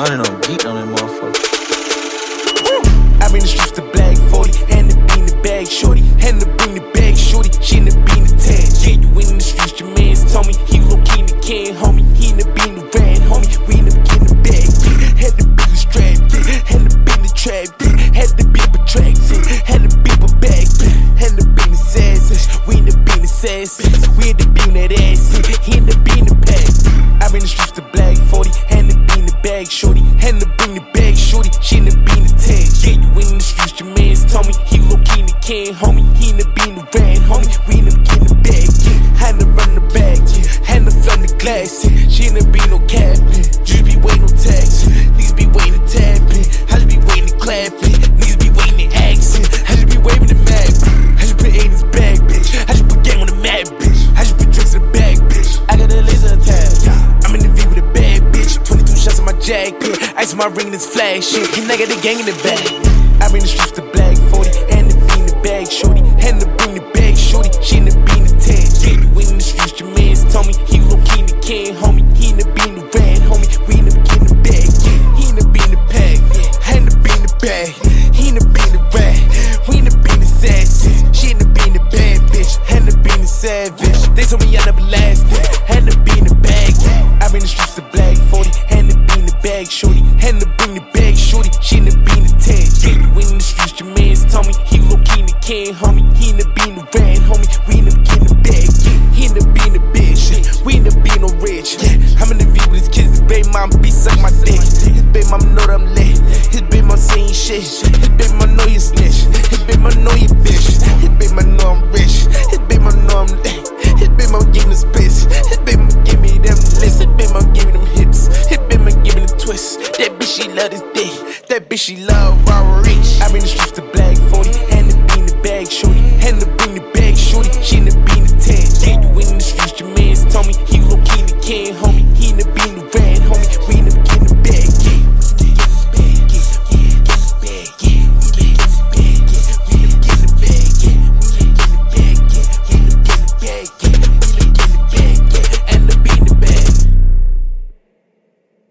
running on beat on that motherfucker. I bring the strips to bag 40, and the bean the bag shorty, and the bean the bag shorty, she in the bean the tag. Yeah, you in the streets, your man's told me he low key in the can, homie. He in the bean the red, homie. We in the bean the bag, yeah. Had the bean the strap, yeah. Had the bean the trap, yeah. Had the bean the track, yeah. Had the bean the bag, yeah. Had the bean the sass, yeah. We in the bean the sass, yeah. We in the bean that ass, yeah. He in the bean the pack. I bring the strips to bag 40, and the bean the bag shorty, and the bean the bag shorty, she in the bean the tag. Yeah, you in the streets, your man's told me he low key in the can, homie. He in the bean the red, homie. We in the bean the bag, yeah. Had to run the bag, yeah. Had to flip the glass, yeah. She in the bean no cap, yeah. Just be waiting on tags, yeah. Niggas be waiting to tap, yeah. I just be waiting to clap, yeah. Niggas be waiting to action, yeah. I just be waving the map, yeah. I just put 80s bag, bitch. I just put gang on the map, bitch. I just put tricks in the bag, bitch. I got a laser attack, yeah. I'm in the V with a bad bitch, 22 shots in my jacket, ice in my ring and it's flashing, and I got the gang in the bag. I bring the strips to bag 40, and the bean the bag shorty, and the bean the bag shorty, she in the bean the tag. Yeah, you in the streets, your man's told me he low key in the can, homie. He in the bean the red, homie. We in the bean the bag, yeah. He in the bean the pack, yeah. I in the bean the bag, yeah. He in the bean the red, we in the bean the sass, yeah. She in the bean the bad bitch, and the bean the savage. They told me I never last, yeah. And the bean the bag, yeah. I bring the strips to bag 40, and the bean the bag shorty, and the bean the bag shorty, she in the bean the tag. Yeah, you in the streets, your man's told me he low key in the can, homie. He in the bean the red, homie. We in the bean the bag, yeah. He in the bean the bitch, yeah. We in the bean no rich, yeah. I'm in the V with his kids, his baby mama be suck my dick. His baby mama know that I'm lit, his baby mama saying shit. His baby mama know you snitch, his baby mama know you bitch. His baby mama know I'm rich, his baby mama know I'm lit. His baby mama give me the space, his baby mama give me them lists. His baby mama give me them hips, his baby mama give me the twists. That bitch she love this dick, that bitch she love robbery. I bring the strips to bag 40, and the bean the bag shorty, and the